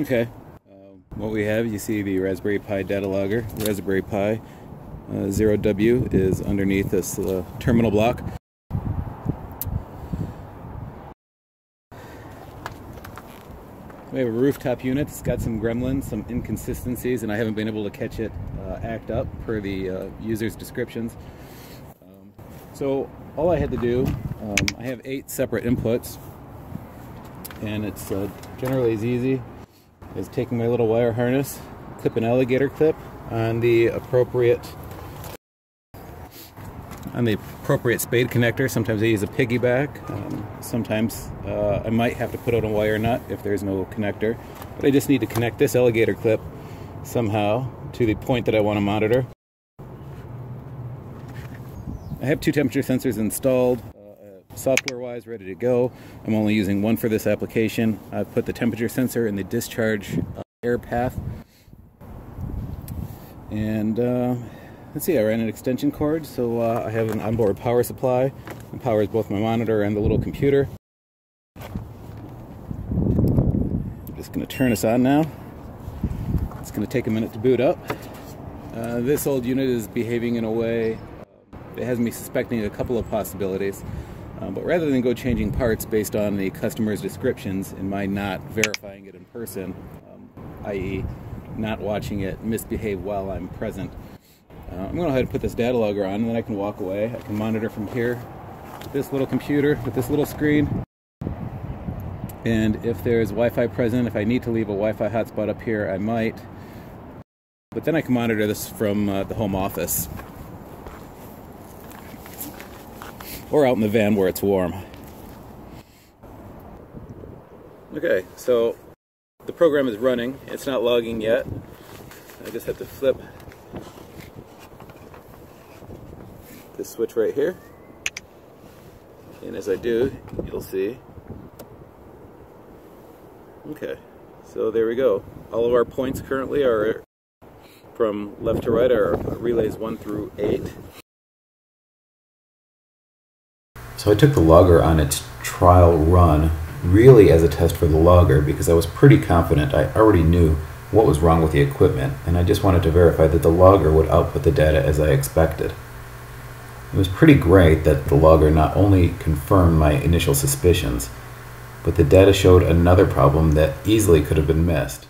Okay. What we have, you see the Raspberry Pi data logger. Raspberry Pi Zero W is underneath this terminal block. We have a rooftop unit. It's got some gremlins, some inconsistencies, and I haven't been able to catch it act up per the user's descriptions. So all I had to do, I have 8 separate inputs, and it's generally as easy as taking my little wire harness, clip an alligator clip on the appropriate spade connector. Sometimes I use a piggyback. Sometimes I might have to put out a wire nut if there's no connector. But I just need to connect this alligator clip somehow to the point that I want to monitor. I have 2 temperature sensors installed, software-wise, ready to go. I'm only using one for this application. I've put the temperature sensor in the discharge air path. And let's see, I ran an extension cord, so I have an onboard power supply. It powers both my monitor and the little computer. I'm just going to turn this on now. It's going to take a minute to boot up. This old unit is behaving in a way that has me suspecting a couple of possibilities. But rather than go changing parts based on the customer's descriptions and my not verifying it in person, i.e. not watching it misbehave while I'm present, I'm going to go ahead and put this data logger on, and then I can walk away. I can monitor from here with this little computer, with this little screen. And if there's Wi-Fi present, if I need to leave a Wi-Fi hotspot up here, I might. But then I can monitor this from the home office, or out in the van where it's warm. Okay, so the program is running. It's not logging yet. I just have to flip this switch right here, and as I do, you'll see. Okay, so there we go. All of our points currently are from left to right, are relays 1 through 8. So I took the logger on its trial run, really as a test for the logger, because I was pretty confident I already knew what was wrong with the equipment, and I just wanted to verify that the logger would output the data as I expected. It was pretty great that the logger not only confirmed my initial suspicions, but the data showed another problem that easily could have been missed.